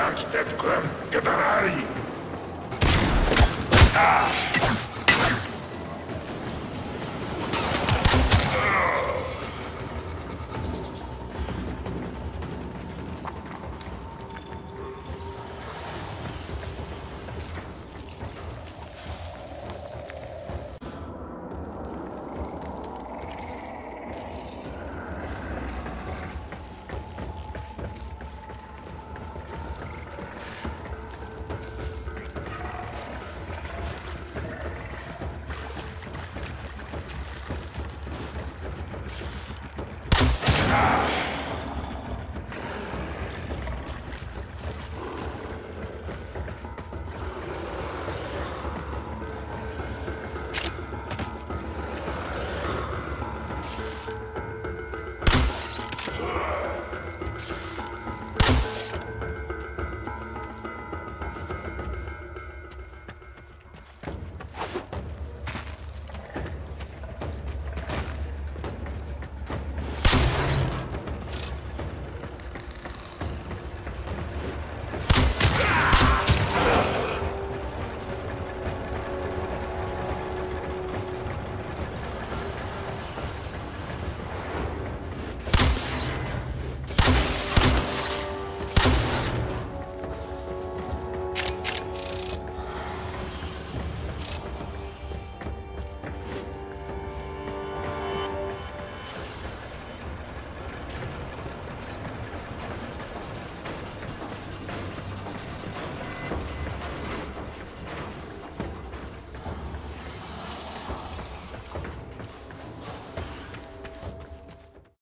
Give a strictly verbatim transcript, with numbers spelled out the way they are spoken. Patrz, dziecko, generali! Ah!